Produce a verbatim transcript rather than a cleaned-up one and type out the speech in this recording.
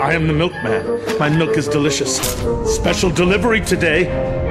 I am the milkman. My milk is delicious. Special delivery today.